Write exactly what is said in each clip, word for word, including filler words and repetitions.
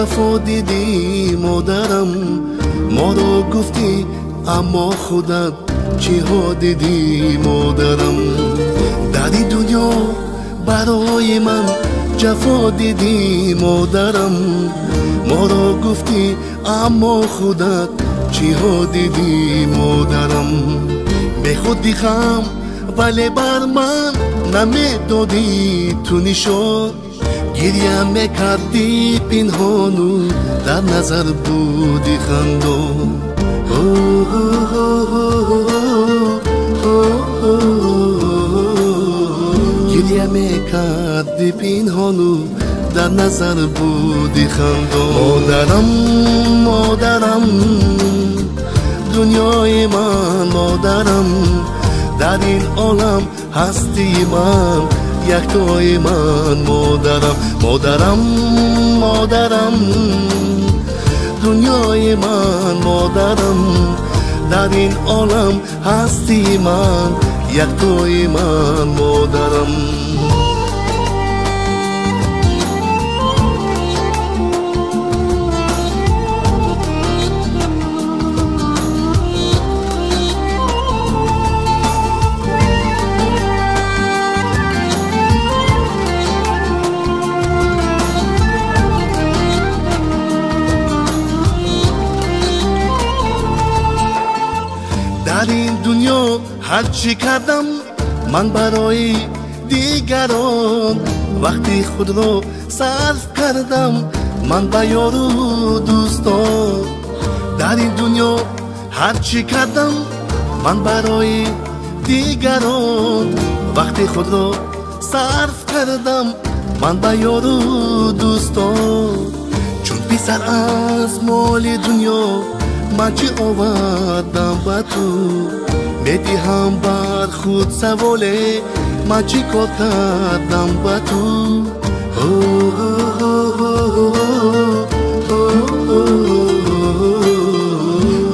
افادیدی مادرم ما را گفتی اما خودت چی ها دیدی مادرم دادی دنیا برای من جفا دیدی مادرم ما را گفتی اما خودت چی ها دیدی مادرم به خود بیخم ولی بر من نمیدادی تو نشان گریه میکردی پنهان و در نظر بودی خندان گریه میکردی پنهان و در نظر بودی خندان مادرم مادرم دنیای من مادرم در این عالم هستی من یکتای من مادرم مادرم مادرم دنیای من مادرم در این عالم هستی من یکتای من مادرم در این دنیا هرچی کردم من برای دیگران وقتی خود رو صرف کردم من با یار و دوستان در این دنیا هرچی کردم من برای دیگران وقتی خود رو صرف کردم من با یار و دوستان چون بی‌سر از مال دنیا من چی آوردم با تو میدهم بر خود سواله من چی کار کردم با تو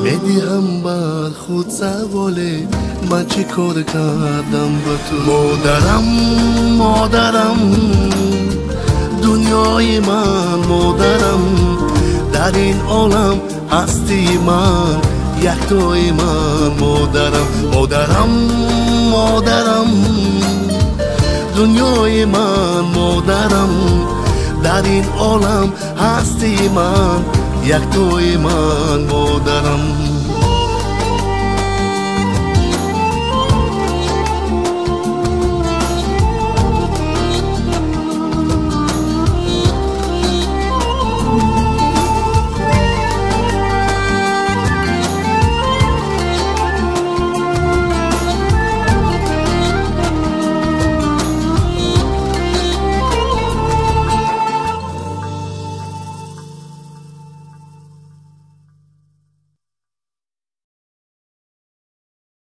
میدهم بر خود سواله من چی کار کردم با تو مادرم مادرم دنیای من مادرم در این عالم هستی من یکتای من مادرم مادرم مادرم دنیای من مادرم در این عالم هستی من یکتای من مادرم